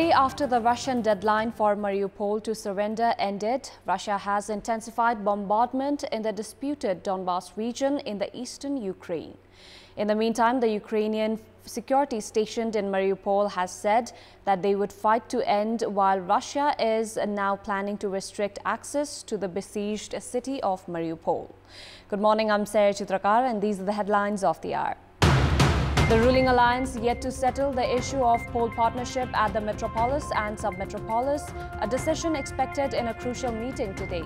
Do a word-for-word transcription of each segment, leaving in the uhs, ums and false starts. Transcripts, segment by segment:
day after the Russian deadline for Mariupol to surrender ended, Russia has intensified bombardment in the disputed Donbass region in the eastern Ukraine. In the meantime, the Ukrainian security stationed in Mariupol has said that they would fight to end, while Russia is now planning to restrict access to the besieged city of Mariupol. Good morning, I'm Sarah Chitrakar and these are the headlines of the hour. The ruling alliance yet to settle the issue of poll partnership at the metropolis and sub-metropolis, a decision expected in a crucial meeting today.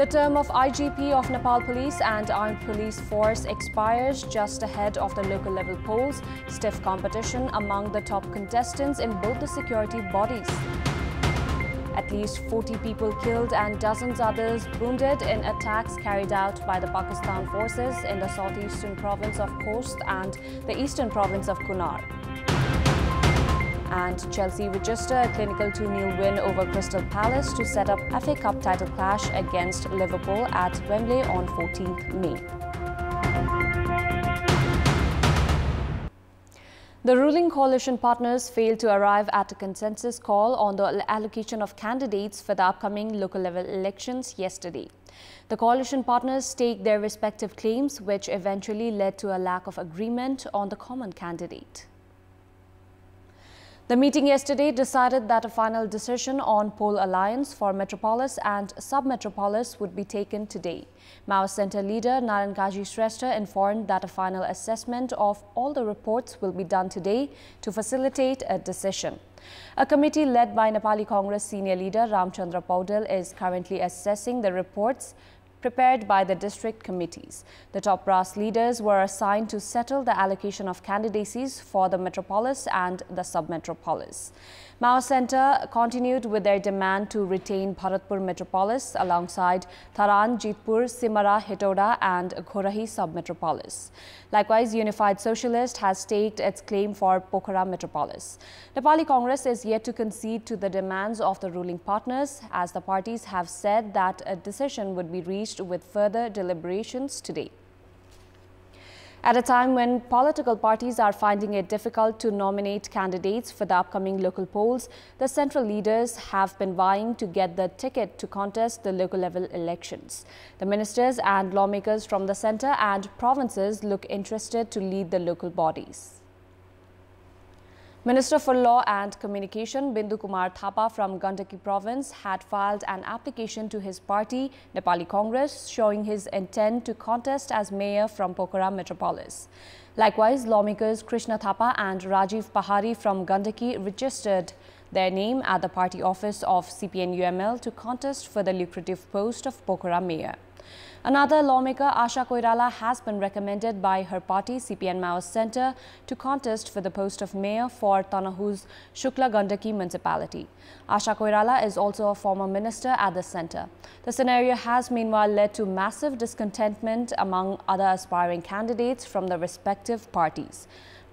The term of I G P of Nepal Police and Armed Police Force expires just ahead of the local level polls. Stiff competition among the top contestants in both the security bodies. At least forty people killed and dozens others wounded in attacks carried out by the Pakistan forces in the southeastern province of Khost and the eastern province of Kunar. And Chelsea register a clinical two nil win over Crystal Palace to set up F A Cup title clash against Liverpool at Wembley on fourteenth May. The ruling coalition partners failed to arrive at a consensus call on the allocation of candidates for the upcoming local level elections yesterday. The coalition partners staked their respective claims, which eventually led to a lack of agreement on the common candidate. The meeting yesterday decided that a final decision on poll alliance for metropolis and sub-metropolis would be taken today. Maoist Centre leader Narayan Kaji Shrestha informed that a final assessment of all the reports will be done today to facilitate a decision. A committee led by Nepali Congress senior leader Ramchandra Paudel is currently assessing the reports prepared by the district committees. The top brass leaders were assigned to settle the allocation of candidacies for the metropolis and the sub-metropolis. Maoist Centre continued with their demand to retain Bharatpur metropolis alongside Tharan, Jeetpur, Simara, Hitoda and Ghorahi sub-metropolis. Likewise, Unified Socialist has staked its claim for Pokhara metropolis. Nepali Congress is yet to concede to the demands of the ruling partners, as the parties have said that a decision would be reached with further deliberations today. At a time when political parties are finding it difficult to nominate candidates for the upcoming local polls, the central leaders have been vying to get the ticket to contest the local level elections. The ministers and lawmakers from the centre and provinces look interested to lead the local bodies. Minister for Law and Communication Bindu Kumar Thapa from Gandaki province had filed an application to his party, Nepali Congress, showing his intent to contest as mayor from Pokhara metropolis. Likewise, lawmakers Krishna Thapa and Rajiv Pahari from Gandaki registered their name at the party office of C P N U M L to contest for the lucrative post of Pokhara mayor. Another lawmaker, Asha Koirala, has been recommended by her party, C P N Maoist Centre, to contest for the post of mayor for Tanahu's Shukla Gandaki municipality. Asha Koirala is also a former minister at the centre. The scenario has meanwhile led to massive discontentment among other aspiring candidates from the respective parties.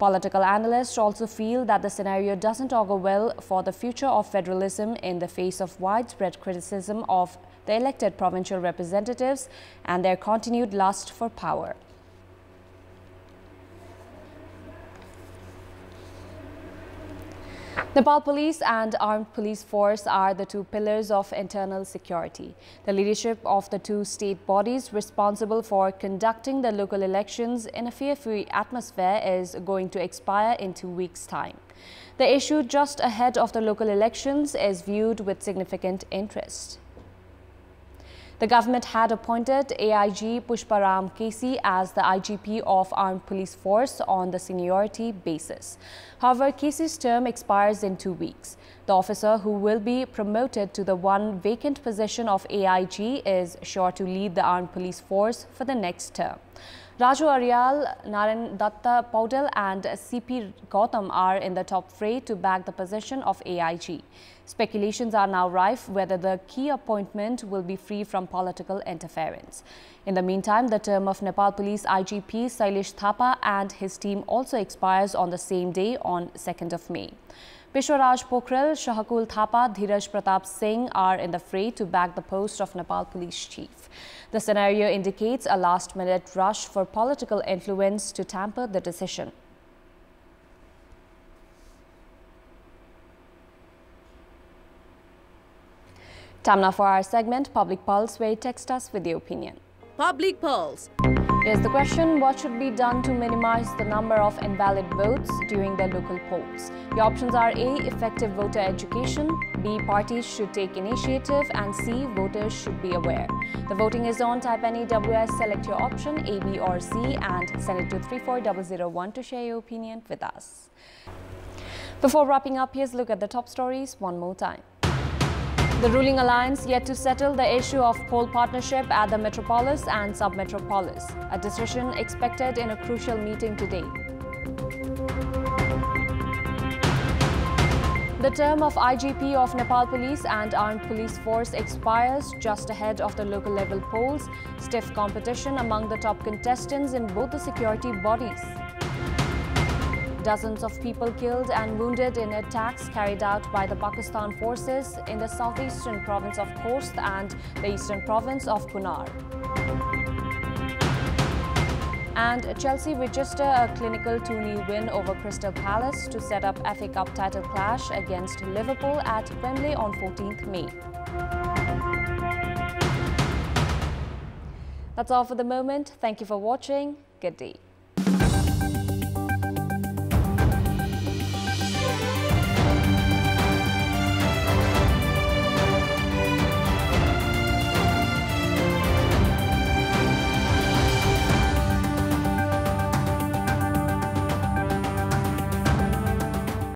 Political analysts also feel that the scenario doesn't augur well for the future of federalism in the face of widespread criticism of the elected provincial representatives and their continued lust for power. Nepal Police and Armed Police Force are the two pillars of internal security. The leadership of the two state bodies responsible for conducting the local elections in a fear-free atmosphere is going to expire in two weeks' time. The issue just ahead of the local elections is viewed with significant interest. The government had appointed A I G Pushpa Ram K C as the I G P of Armed Police Force on the seniority basis. However, K C's term expires in two weeks. The officer who will be promoted to the one vacant position of A I G is sure to lead the Armed Police Force for the next term. Raju Aryal, Narendatta Paudel and C P Gautam are in the top fray to back the position of A I G. Speculations are now rife whether the key appointment will be free from political interference. In the meantime, the term of Nepal Police I G P Sailesh Thapa and his team also expires on the same day on second of May. Bishwaraj Pokhrel, Shahakul Thapa, Dhiraj Pratap Singh are in the fray to back the post of Nepal Police Chief. The scenario indicates a last-minute rush for political influence to tamper the decision. Time now for our segment, Public Pulse, where you text us with your opinion. Public Pulse. Here's the question, what should be done to minimize the number of invalid votes during the local polls? Your options are A. Effective voter education, B. Parties should take initiative, and C. Voters should be aware. The voting is on. Type any W S, select your option A, B or C and send it to three four zero zero one to share your opinion with us. Before wrapping up, here's a look at the top stories one more time. The ruling alliance yet to settle the issue of poll partnership at the metropolis and sub-metropolis. A decision expected in a crucial meeting today. The term of I G P of Nepal Police and Armed Police Force expires just ahead of the local level polls. Stiff competition among the top contestants in both the security bodies. Dozens of people killed and wounded in attacks carried out by the Pakistan forces in the southeastern province of Khost and the eastern province of Kunar. And Chelsea register a clinical two nil win over Crystal Palace to set up F A Cup title clash against Liverpool at Wembley on fourteenth May. That's all for the moment. Thank you for watching. Good day.